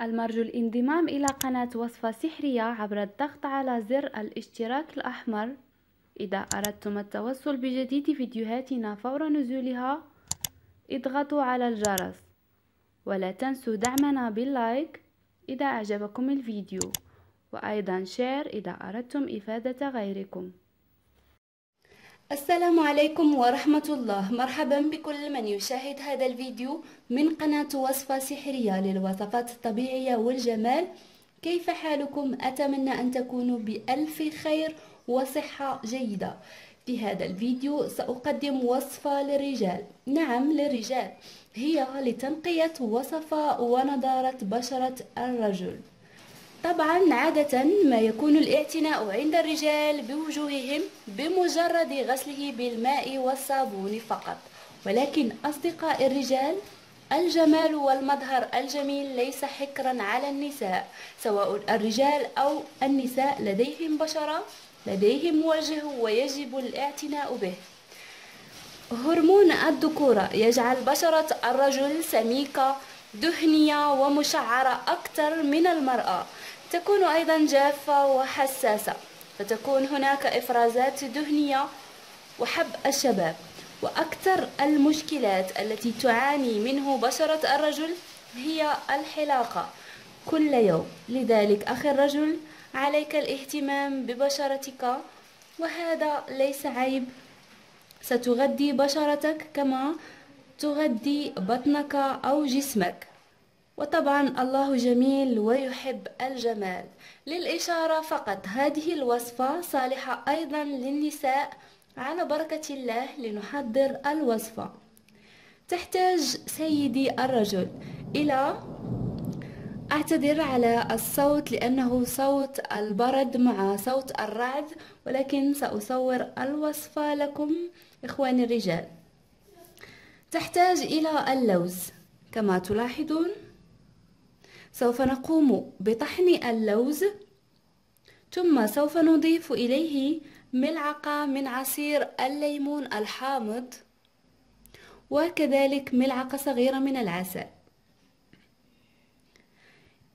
المرجو الانضمام إلى قناة وصفة سحرية عبر الضغط على زر الاشتراك الأحمر إذا أردتم التوصل بجديد فيديوهاتنا فور نزولها. اضغطوا على الجرس ولا تنسوا دعمنا باللايك إذا أعجبكم الفيديو، وأيضا شير إذا أردتم إفادة غيركم. السلام عليكم ورحمة الله، مرحبا بكل من يشاهد هذا الفيديو من قناة وصفة سحرية للوصفات الطبيعية والجمال. كيف حالكم؟ أتمنى أن تكونوا بألف خير وصحة جيدة. في هذا الفيديو سأقدم وصفة للرجال، نعم للرجال، هي لتنقية وصفة ونضارة بشرة الرجل. طبعا عادة ما يكون الاعتناء عند الرجال بوجوههم بمجرد غسله بالماء والصابون فقط، ولكن أصدقاء الرجال الجمال والمظهر الجميل ليس حكرا على النساء، سواء الرجال أو النساء لديهم بشرة، لديهم وجه ويجب الاعتناء به. هرمون الذكورة يجعل بشرة الرجل سميكة دهنية ومشعرة أكثر من المرأة، تكون أيضا جافة وحساسة، فتكون هناك إفرازات دهنية وحب الشباب. وأكثر المشكلات التي تعاني منه بشرة الرجل هي الحلاقة كل يوم، لذلك أخي الرجل عليك الاهتمام ببشرتك، وهذا ليس عيب، ستغذي بشرتك كما تغذي بطنك أو جسمك، وطبعا الله جميل ويحب الجمال. للإشارة فقط هذه الوصفة صالحة أيضا للنساء على بركة الله. لنحضر الوصفة. تحتاج سيدي الرجل إلى، أعتذر على الصوت لأنه صوت البرد مع صوت الرعد، ولكن سأصور الوصفة لكم إخواني الرجال. تحتاج إلى اللوز كما تلاحظون، سوف نقوم بطحن اللوز، ثم سوف نضيف إليه ملعقة من عصير الليمون الحامض، وكذلك ملعقة صغيرة من العسل.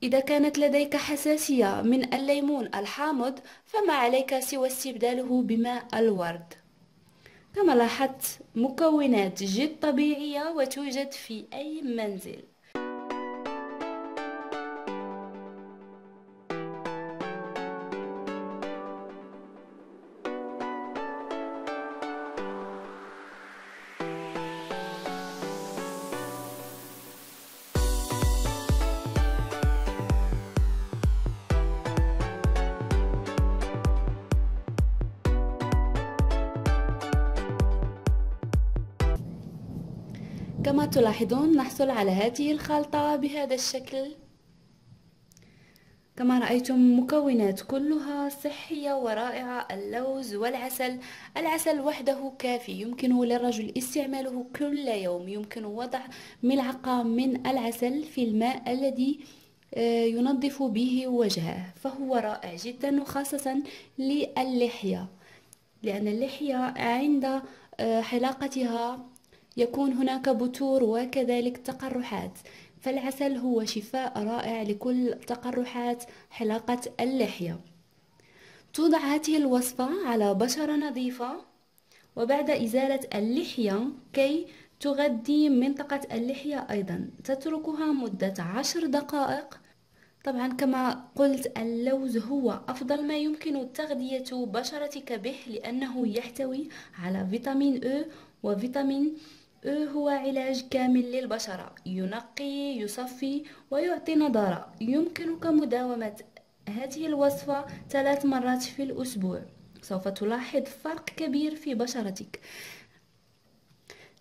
إذا كانت لديك حساسية من الليمون الحامض فما عليك سوى استبداله بماء الورد. كما لاحظت مكونات جد طبيعية وتوجد في أي منزل. كما تلاحظون نحصل على هذه الخلطة بهذا الشكل. كما رأيتم مكونات كلها صحية ورائعة، اللوز والعسل، العسل وحده كافي، يمكن للرجل استعماله كل يوم، يمكن وضع ملعقة من العسل في الماء الذي ينظف به وجهه، فهو رائع جدا، وخاصة للحية، لأن اللحية عند حلاقتها يكون هناك بثور وكذلك تقرحات، فالعسل هو شفاء رائع لكل تقرحات حلاقة اللحية. توضع هذه الوصفة على بشرة نظيفة، وبعد إزالة اللحية كي تغذي منطقة اللحية أيضا، تتركها مدة 10 دقائق. طبعا كما قلت اللوز هو أفضل ما يمكن تغذية بشرتك به، لأنه يحتوي على فيتامين أ، وفيتامين أ هو علاج كامل للبشرة، ينقي يصفي ويعطي نضارة. يمكنك مداومة هذه الوصفة 3 مرات في الأسبوع، سوف تلاحظ فرق كبير في بشرتك.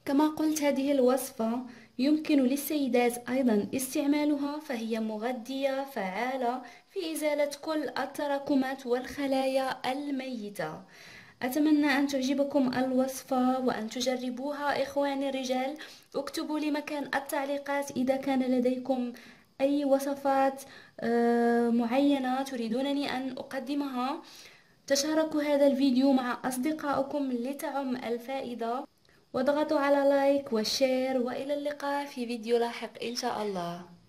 كما قلت هذه الوصفة يمكن للسيدات أيضا استعمالها، فهي مغذية فعالة في إزالة كل التراكمات والخلايا الميتة. أتمنى أن تعجبكم الوصفة وأن تجربوها إخواني الرجال. اكتبوا لي مكان التعليقات إذا كان لديكم أي وصفات معينة تريدونني أن أقدمها. تشاركوا هذا الفيديو مع أصدقائكم لتعم الفائدة، واضغطوا على لايك وشير، وإلى اللقاء في فيديو لاحق إن شاء الله.